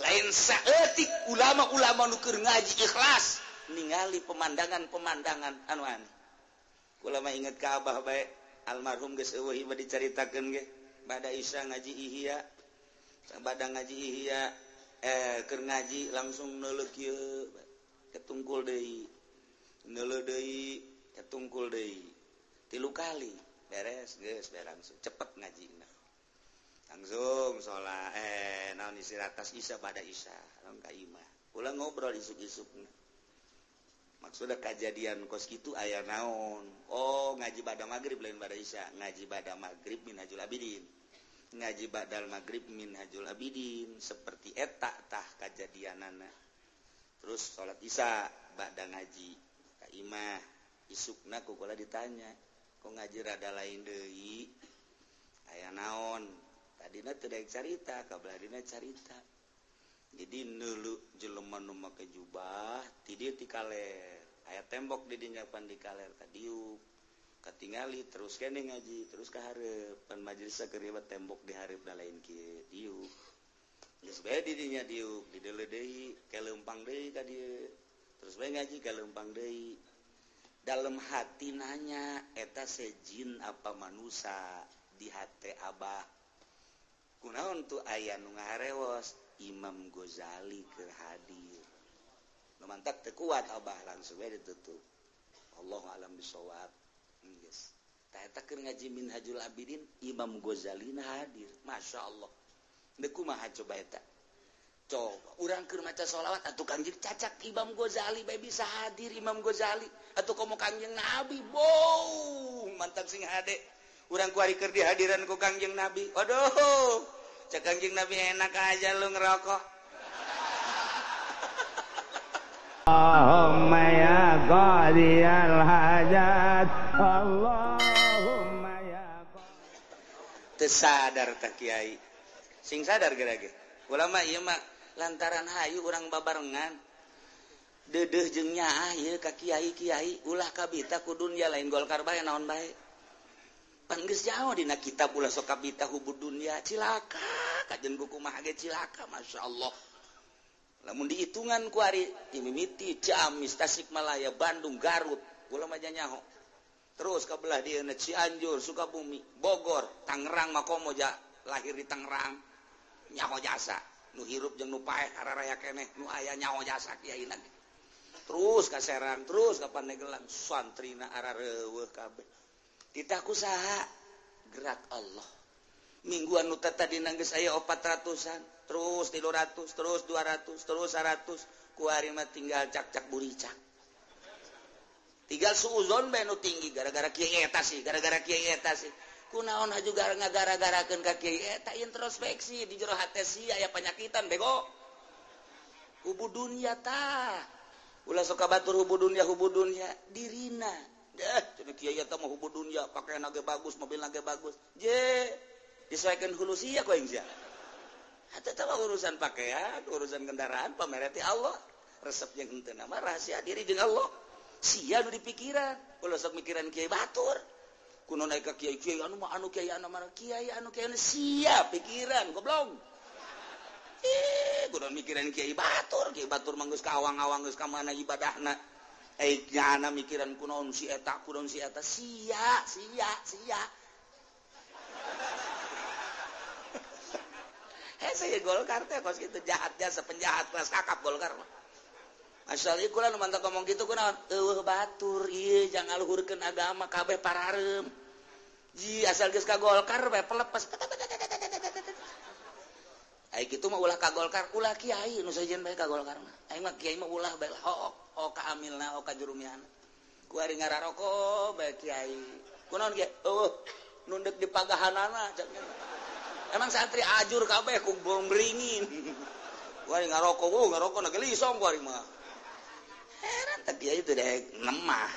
Lain saeutik ulama-ulama nu keur ngaji ikhlas ningali pemandangan-pemandangan anu aneh. Ulama inget ka Abah bae, almarhum geus eueuh ieu dicaritakeun ge, bada Isya ngaji Ihya. Sabada ngaji Ihya keur ngaji langsung neuleuh kieu ketungkul deui. Neuleuh deui, ketungkul deui. 3 kali beres geus bae langsung cepet ngajina. Langsung sholat naon istirahat tas Isya pada Isya langsung ka imah ulah ngobrol isuk-isukna maksudna kejadian kos kitu aya naon oh ngaji pada magrib lain pada Isya ngaji pada magrib minhajul abidin ngaji badal magrib minhajul abidin seperti eta tah kejadianana terus sholat Isya bada ngaji ka imah isukna kukulah ditanya kok ngaji rada lain deui aya naon tadina teu daek carita, kabeladina carita. Jadi neuleuh jelema nu make jubah, tidir di kaler. Aya tembok di dinyapan di kaler kadiuk. Katingali terus kene ngaji, terus ka hareup. Pan majelisna keur ribet tembok di hareupna lain kieu, diuk. Geus bae di dinya diuk, dideuleuh deui, kaleumpang deui ka dieu. Terus bae ngaji kaleumpang deui. Dalam hati nanya, eta sejin apa manusa di hate Abah? Kunaon tu aya nu ngaharewos Imam Ghozali keur hadir. Nu mantap teu kuat Abah langsung we ditutup. Allahu a'lam bishawab. Geus. Tah eta keur ngaji Minhajul Abidin Imam Ghozali na hadir. Masyaallah. Deuk kumaha coba eta? Coba urang keur maca sholawat atuh Kangjeng cacak Imam Ghozali bae bisa hadir Imam Ghozali atuh komo Kangjeng Nabi. Bow, mantap sing hade. Urang kuari keur dihadiran ku Kangjeng Nabi. Aduh, cak Kangjeng Nabi enak aja lu ngerokok. Allahumma ya qadiyal hajat. Allahumma ya qadiyal. Teu sadar tah Kiai. Sing sadar geura ge. Ulama ieu mah lantaran hayu urang babarengan. Deudeuh jeung nyaah ieu ka kiai-kiai ulah kabita kudu nya lain Golkar bae naon bae. Panggeus jauh dina kitab ulah sok kabita hubud dunya cilaka kajen kumaha ge cilaka masyaallah lamun dihitungan ku ari Mimiti Ciamis Tasikmalaya Bandung Garut ulama nyaho terus ka belah dieuna Cianjur Sukabumi Bogor Tangerang makomo ja lahir di Tangerang nyaho jasa nu hirup jeung nu paeh hararaya keneh nu aya nyaho jasa kiai na terus ka Serang terus ka Pandeglang santrina arareuweuh kabeh titah kusaha gerak Allah mingguan nu tata dina geus aya 400-an terus 300 terus 200 terus 100 ku ari mah tinggal cak-cak buricak tinggal suuzon bae nu tinggi gara-gara kiai eta sih gara-gara kiai eta sih kunaon haju gara-gara-garakeun ka kiai eta introspeksi di jero hate si aya panyakitan bego hubud dunya tah ulah sok batur hubud dunya dirina jadi kiai eta mah hubud dunya, pakaian ge bagus, mobil ge bagus. Je, disesuaikan hulu sia ku engja. Eta teh urusan pakaian, urusan kendaraan pamere ti Allah. Resep jeung henteu na mah rahasia diri jeung Allah. Sia nu dipikiran, ulah sok mikiran kiai batur. Kunaon aya ka kiai-kiai anu mah anu kiai anu mah kiai anu kiai sia pikiran goblok. Kunaon mikiran kiai batur mah geus kawang-awang geus ka mana ibadahna. Nyana mikiran kunaon si eta sia. Saya Golkar teh kos kitu jahat jasa penjahat kelas kakap Golkar mah. Asal ieu kula nu mantap ngomong kitu kunaon? Eueuh batur ieu jang aluhurkeun agama kabeh parareum. Ji asal geus ka Golkar bae pelepes. Ai kitu mah ulah ka Golkar, ulah kiai nu sejen bae ka Golkar mah. Aing mah kiai mah ulah bae hook. Oka amilna, oka jurumiana. Kuari ngararoko, bae kiai. Kunaon kiai? Eueuh, nundek di pagahanana. Emang santri ajur kabeh ku bongringin. Kuari ngaroko, ngaroko na gelisong kuari mah. Heran teh kiai teh daek nemah.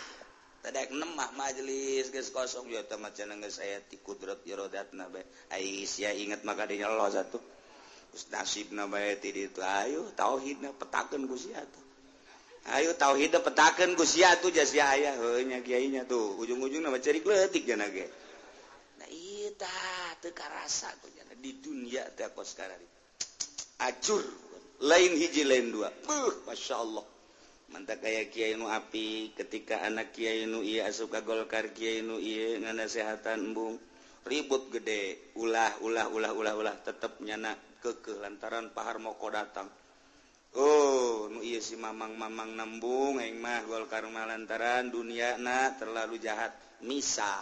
Teh daek nemah majelis geus kosong ya teh macan geus aya ti kudrat irodatna bae. Ai sia inget maka dinya Allah satu. Geus nasibna bae ti ditu ayo tauhidna petakeun ku sia teh. Ayo tauhid petakeun ku sia atuh ja sia aya heuh nya kiai nya tuh ujung-ujungna mah ceurik leutik cenah ge. Da ieu tah teu karasa ku cenah di dunya teh kos karari. Acur. lain hiji lain dua. Masya Allah. Mantap kayak kiai nu api, ketika anak kiai nu iya asup ka Golkar, kiai nu iya nganasehatan embung, ribut gede, ulah tetep nyana kekeh lantaran Pak Harmoko datang. Oh, nu iya si mamang-mamang nembung aing mah Golkar mah lantaran dunia na terlalu jahat, misa.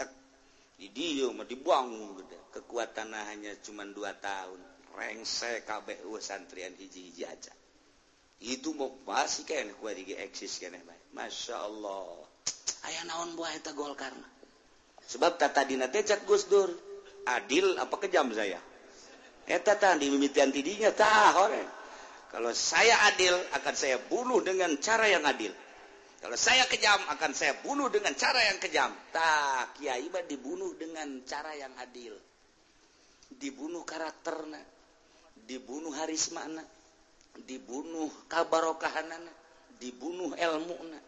Tak di dieu mah dibuang gede, kekuatan hanya cuma 2 tahun. Rengse kabeh santrian hiji-hiji aja. Itu mau pasti kene kuat di eksis kene baik. Masya Allah. Ayah naon buah eta Golkar. Sebab tata dina teh cak Gus Dur. Adil apa kejam saya? Eta tah di mimitian tidinya tah hore. Kalau saya adil akan saya bunuh dengan cara yang adil. Kalau saya kejam akan saya bunuh dengan cara yang kejam. Tah kiai mah dibunuh dengan cara yang adil. Dibunuh karakterna. Dibunuh harismana. Dibunuh kabarokahanana, dibunuh ilmuna.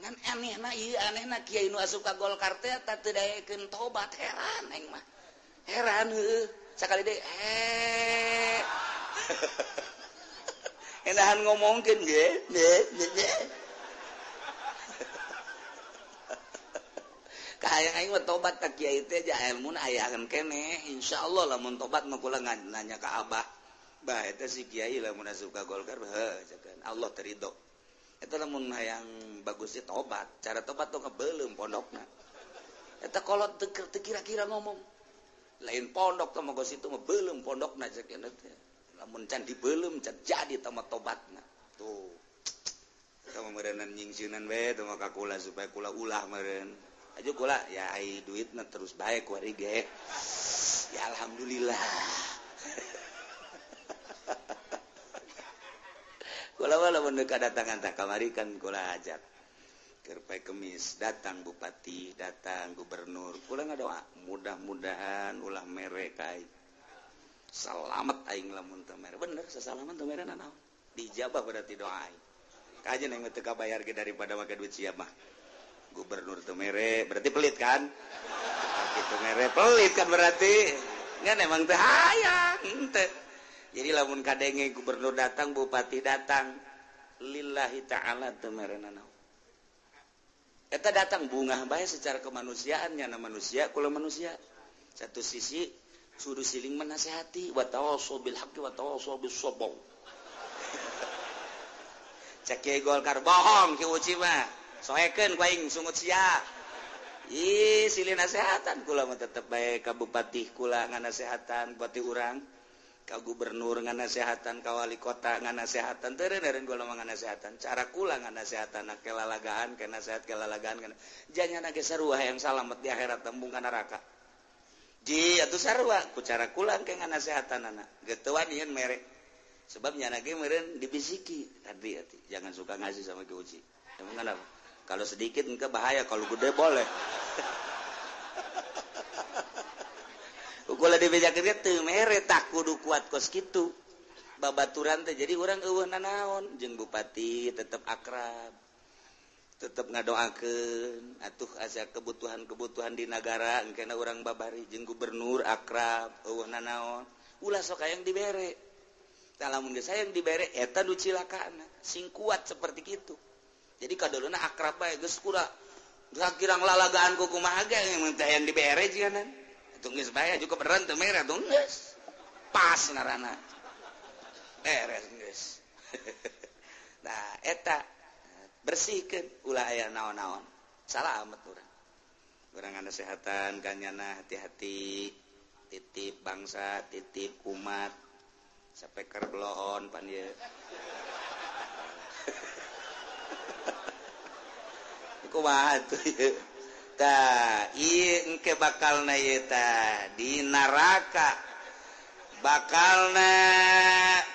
Ngan anehna ieu anehna kiai nu asup ka Golkar teh tadayakeun tobat, heran aing mah. Heran heuh. Sakali deui endahan ngomongkeun ge. Kahayang aing mah tobat ka kiai teh ja ilmuna ayaheun keneh. Insyaallah lamun tobat mah kula nanya ka Abah. Bah eta si kiai lamun asup ka Golkar heuh Allah terido. Eta lamun hayang bagusnya tobat, cara tobat tong kebeulem pondokna. Eta kolot teu kira-kira ngomong. Lain pondok teh mah geus itu beulem pondokna ceukna teh. Lamun can dibeulem can jadi tama tobatna. Tuh. Eta meureunna nyingsieunan bae tama ka kula supaya kula ulah meureun. Aju kula ya ai duitna terus bae kuari ge. Ya alhamdulillah. Kula mendekat datangan tak kamari kan kula ajak kerpai kemis datang bupati, datang gubernur, kula ngadoa mudah-mudahan ulah mere kae selamat aing lamun teu mere bener sasalaman teu mere nanaon dijabah berarti doa aing kajen aing teu kabayar ge daripada make duit sia mah gubernur teu mere berarti pelit kan kitu mere pelit kan berarti ngan emang teu hayang teu. Jadi lamun kadenge gubernur datang, bupati datang, lillahi ta'ala temerenana. Eta datang bunga bae secara kemanusiaannya, na manusia kula manusia. Satu sisi suruh siling menasehati, wa tawasau bil haqqi wa tawasau bis sabr. Cak Kiai Golkar bohong ki uci mah. Soekeun ku aing sungut sia. Ih, siling nasehatan kula mah tetep bae ka bupati kula nganasehatan bupati urang. Ka gubernur nganasehatan, ka wali kota nganasehatan, tereureun kula mah nganasehatan, cara kula nganasehatan, kelalagaan, kana sehat kelalagaan, jangan age sarua yang salamet di akhirat tembung ka neraka. Ji atuh sarua ku cara kula engke nganasehatanana, geus teu wani mere. Sebab nyana ge meureun dibisiki, hati-hati, jangan suka ngasih sama ki uci. Emang kenapa? Kalau sedikit engke bahaya, kalau gede boleh. Kula dibejakeun teu mere tak kudu kuat kos kitu. Babaturan teh jadi urang eueuh nanaon jeung bupati tetep akrab. Tetep ngadoakeun atuh asa kebutuhan-kebutuhan di nagara engkena urang babari jeung gubernur akrab eueuh nanaon. Ulah sok hayang dibere. Tah lamun geus hayang dibere eta nu cilakana sing kuat seperti kitu. Jadi kadolona akrab bae geus kura. Sakirang lalagaan kumaha ge mun teh hayang dibere jiganan. Tunggu sebaya juga beran temerah dong guys pas narana beres guys. Nah eta bersihkan ulah aya naon-naon salamet urang urang nasehatan kanyana hati-hati titip bangsa titip umat sapeker belohon pan ieu kumaha atuh ieu. Ta ieu engke bakalna ieu ta di neraka bakalna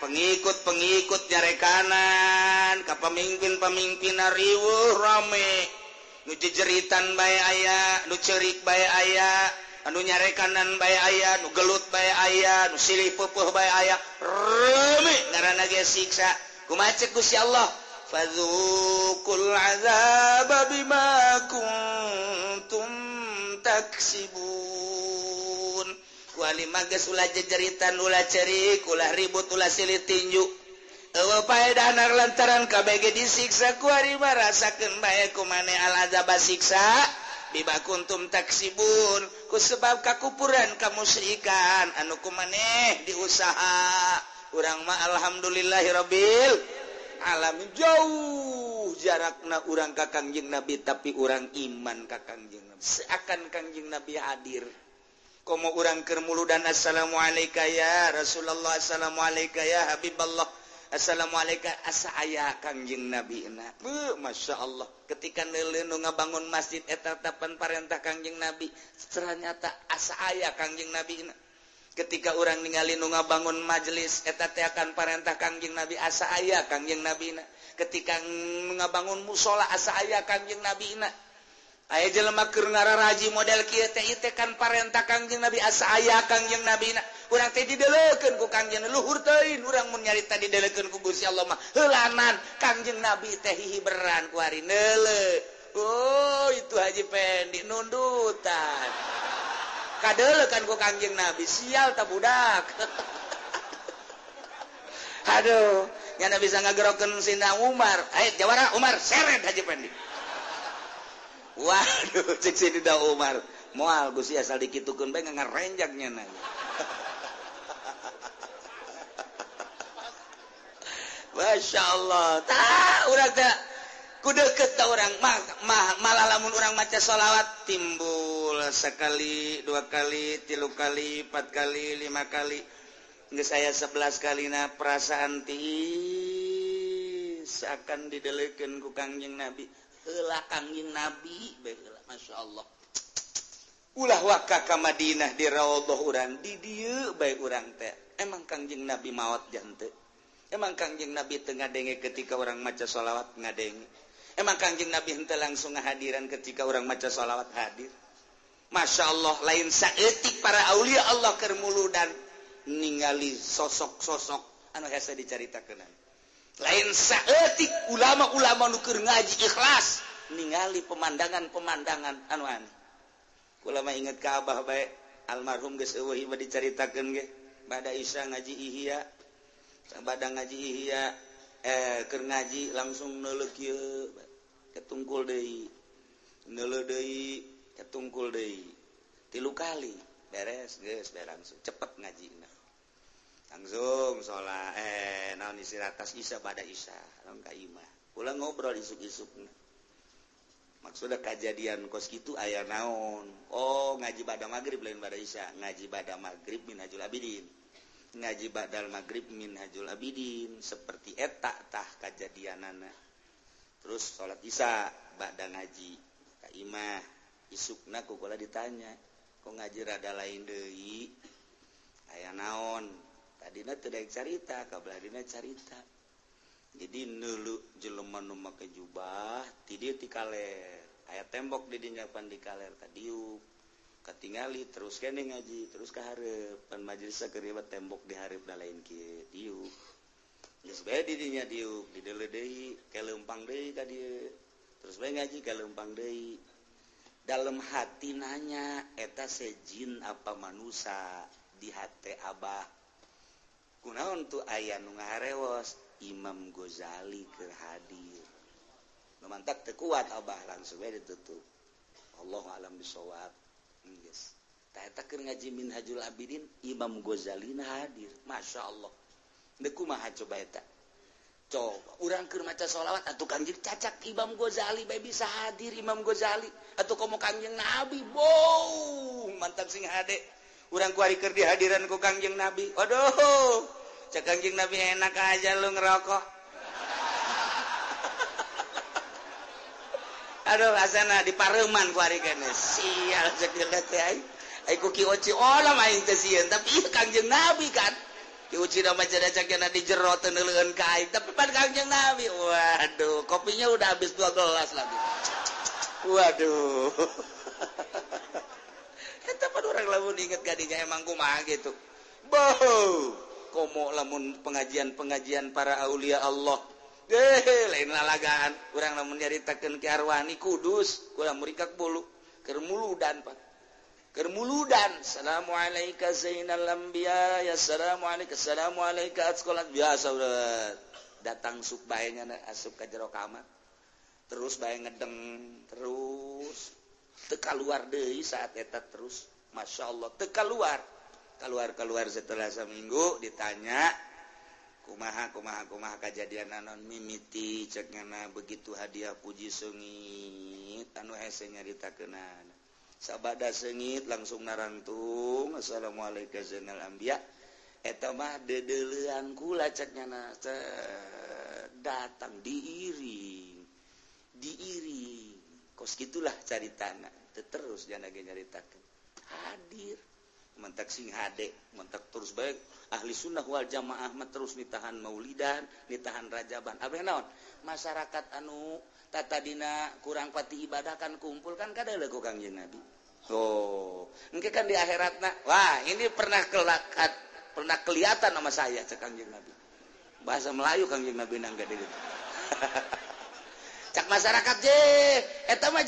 pengikut-pengikut nyarekanan ka pemimpin-pemimpinna riweuh rame nu jejeritan bae aya nu ceurik bae aya anu nyarekanan bae aya nu gelut bae aya nu silih peupuh bae aya rame ngaranna ge siksa kumaha ceuk Gusti Allah fadzukul azaba bima kuntum taksibun wa Ghazali mages ulah jejeritan, ulah cerik, ulah ribut, ulah silih tinju. Eueuh paedahanar lantaran kabeh ge disiksa ku ari mah rasakeun bae kumane al azab siksa bima kuntum taksibun ku sebab kakupuran kamusyrikan anu kumaneh diusaha. Urang mah alhamdulillahirabbil alamin jauh jarakna urang ka Kangjeng Nabi tapi urang iman ka Kangjeng Nabi seakan Kangjeng Nabi hadir. Komo urang keur muludan assalamualaikum ya Rasulullah, assalamualaikum ya Habiballah, assalamualaikum asa aya Kangjeng Nabi na. Masya Allah ketika neuleuh nu ngabangun masjid eta tatapan parentah Kangjeng Nabi ternyata asa aya Kangjeng Nabi na. Ketika urang ningali nu ngabangun majelis eta teh akan parentah Kangjeng Nabi asa aya Kangjeng Nabi na. Ketika ngabangun musola asa aya Kangjeng Nabi na. Aya jelema keur ngararaji model kieu teh ieu teh kan parentah Kangjeng Nabi asa aya Kangjeng Nabi na. Urang teh didelekeun ku Kangjeng luhur teuing urang mun nyarita didelekeun ku Gusti Allah mah heulanan Kangjeng Nabi teh hihiberan ku ari neuleuh. Oh itu Haji Pendi nundutan. Kadeleukeun ku Kangjeng Nabi sial ta budak. Aduh, nya bisa ngagerokeun Sina Umar. Haye jawara Umar seret Haji Pendi. Waduh, cek sini dah Umar. Moal Gusti asal dikitukeun bae ngarenjaknya na. Masya Allah. Tah urang teh kudeukeut tah urang malah lamun urang maca sholawat timbul sekali, dua kali, tilu kali, empat kali, lima kali. Geus aya 11 kalina perasaan tiis akan didelekeun ku Kangjeng Nabi. Heula Kangjeng Nabi baheula masyaallah. Ulah waka ka Madinah di raudhah urang di dieu bae urang teh. Emang Kangjeng Nabi maot jan teu. Emang Kangjeng Nabi teu ngadenge ketika urang maca sholawat ngadenge. Emang Kangjeng Nabi henteu langsung ngahadiran ketika urang maca sholawat hadir. Masyaallah lain saeutik para aulia Allah keur muludan ningali sosok-sosok anu hese dicaritakeun. Lain saeutik ulama-ulama nu keur ngaji ikhlas ningali pemandangan-pemandangan anu aneh. Kula mah inget ka Abah bae, almarhum geus eueuh ieu dicaritakeun ge. Bada Isya ngaji Ihya. Sabada ngaji Ihya keur ngaji langsung neuleuh kieu ketungkul deui. Neuleuh deui, ketungkul deui. 3 kali beres geus bae langsung cepet ngajina. Langsung sholat naon istirahat tas isya pada isya langsung ka imah ulah ngobrol isuk-isukna maksudna kejadian kos kitu aya naon oh ngaji bada magrib lain bada isya ngaji bada magrib minhajul abidin ngaji badal magrib minhajul abidin seperti eta tah kejadianana terus sholat isya bada ngaji ka imah isukna kukulah ditanya kok ngaji rada lain deui aya naon tadina teu daek carita kabeladina carita jadi neuleuh jelema nu make jubah ti dieu ti kaler aya tembok di dinyapan di kaler tadiuk katingali terus kene ngaji terus ka hareup pan majelisna keur ribet tembok di hareupna lain kieu diuk geus bae di dinya diuk dideuleuh deui keleumpang deui ka dieu terus bae ngaji keleumpang deui dalem hati nanya eta sejin apa manusa di hate Abah kunaon tu aya nu ngaharewos Imam Ghazali keur hadir. Nu mantak teu kuat Abah langsung we ditutup. Allahu a'lam bishawab. Geus. Tah eta keur ngaji Minhajul Abidin Imam Ghazali na hadir. Masyaallah. Teu kumaha coba eta. Coba urang keur maca sholawat atuh Kangjeng cacak Imam Ghazali bae bisa hadir Imam Ghazali atuh komo Kangjeng Nabi. Bow, mantap sing hade. Urang kuari keur dihadiran ku Kangjeng Nabi. Aduh. Cak Kangjeng Nabi enak aja lu ngerokok. Aduh asana di pareuman kuari keneh. Sial cak geuleuh teh ai. Ai ku Ki Uci olam aing teh sieun tapi Kangjeng Nabi kan. Ki Uci da mah jadi cakna di jero teu neuleukeun ka aing tapi pan Kangjeng Nabi. Waduh, kopinya udah habis 2 gelas lagi. Waduh. Tapi orang lamun inget gadinya emang kumaha gitu. Boh, komo lamun pengajian-pengajian para aulia Allah. Lain lalagaan. Orang lamun nyaritakeun Ki Arwani Kudus, kula murid kak bulu, keur muludan Pak. Kermuludan, Assalamualaikum Zainal Anbiya, ya Assalamualaikum, Assalamualaikum sekolah biasa udah datang sub bayangnya asup ke jero kamar, terus bayang ngedeng, terus teka luar deh saat eta terus, masya Allah teka luar, keluar setelah seminggu ditanya, kumaha kejadian nanon mimiti ceknya begitu hadiah puji sengit, anu hese nyarita kenana. Sabada sengit langsung narantung Assalamualaikum Zainal Anbiya eta mah dedeulean kula cek nyana datang diiring kos gitulah caritana terus jana ge nyaritakeun hadir mentak sing hade mentak terus baik ahli sunnah wal jamaah mah terus nitahan maulidan nitahan rajaban abeh naon masyarakat anu tata dina kurang pati ibadah kan kumpul kan kadele ku Kangjeng Nabi. Oh, engke kan di akhiratna. Wah, ini pernah kelihatan sama saya cek Kangjeng Nabi. Bahasa Melayu Kangjeng Nabi nang gede gitu. Cak masyarakat je, eta mah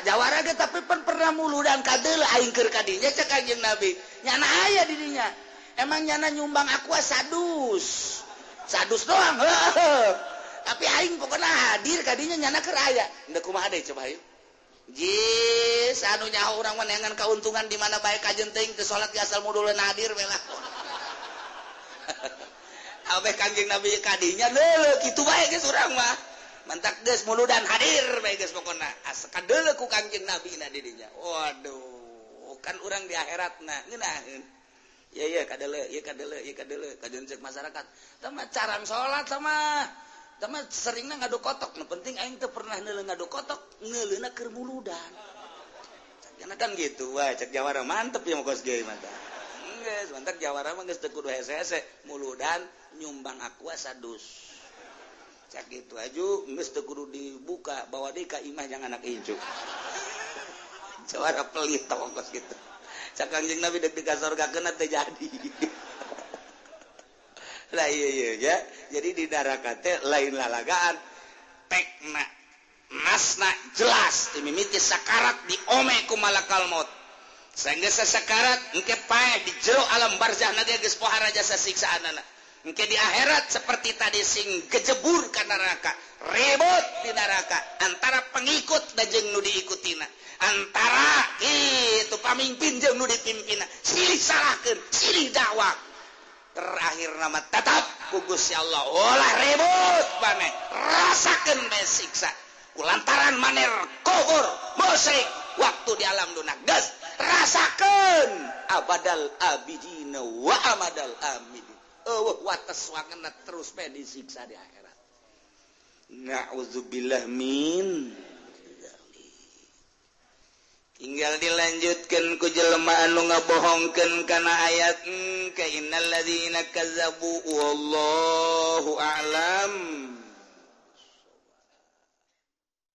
jawara ge tapi pernah muludan kadele aing keur ka dinya cek Kangjeng Nabi. Nyana aya di dinya. Emang nyana nyumbang aku sadus. Sadus doang. Heuh. Tapi aing pokoknya hadir kadinya nyana keur aya. Ndak kumaha deui coba ieu. Jis anu nyaho urang menengan keuntungan di mana bae kajen teuing teu salat ge asal moduleun hadir bela. Abeh Kangjeng Nabi kadinya leuleuh kitu bae geus urang mah. Mentak geus muludan hadir bae geus pokona. Asa kadeuleuh ku Kangjeng Nabi na di dinya. Waduh, kan urang di akhiratna ngeunaheun. Iya kadele kajen cek masyarakat. Tama caran salat sama sama seringnya ngadu kotok, nah, penting aing teu pernah neuleuh ngadu kotok, neuleuhna keur muludan. Karena kan gitu, wah cek jawara mantep ya mokos geuy mata. Geus mantep jawara mah geus teu kudu hese-hese, muludan nyumbang aqua sadus. Cak kitu aju geus teu kudu dibuka, bawa deui ka imah jang anak injuk. Jawara pelit tong mokos kitu. Cak Kangjeng Nabi deg degan sorgakeun teh jadi. Lah iya ya. Jadi di neraka teh lain lalagaan tekna nasna jelas mimiti sakarat diome ku malakal maut. Sanggeus sasakarat engke pae di jero alam barzah na geus poha raja sasiksaanana. Engke di akhirat seperti tadi sing gejebur ka neraka, ribut di neraka antara pengikut dan jeung nu diikutina. Antara kitu pamimpin jeung nu dipimpinna, silih salahkeun, silih dakwah. Terakhir nama tetap kugus ya Allah olah ribut maneh rasakan mesiksa kulantaran maneh kufur musyrik waktu di alam dunia gas rasakan abadal abidina wa amadal amidin wates wangena terus pe disiksa di akhirat na'udzubillah min tinggal dilanjutkan ku jelema anu ngabohongkeun kana ayat ka innal ladzina kazzabu wallahu a'lam.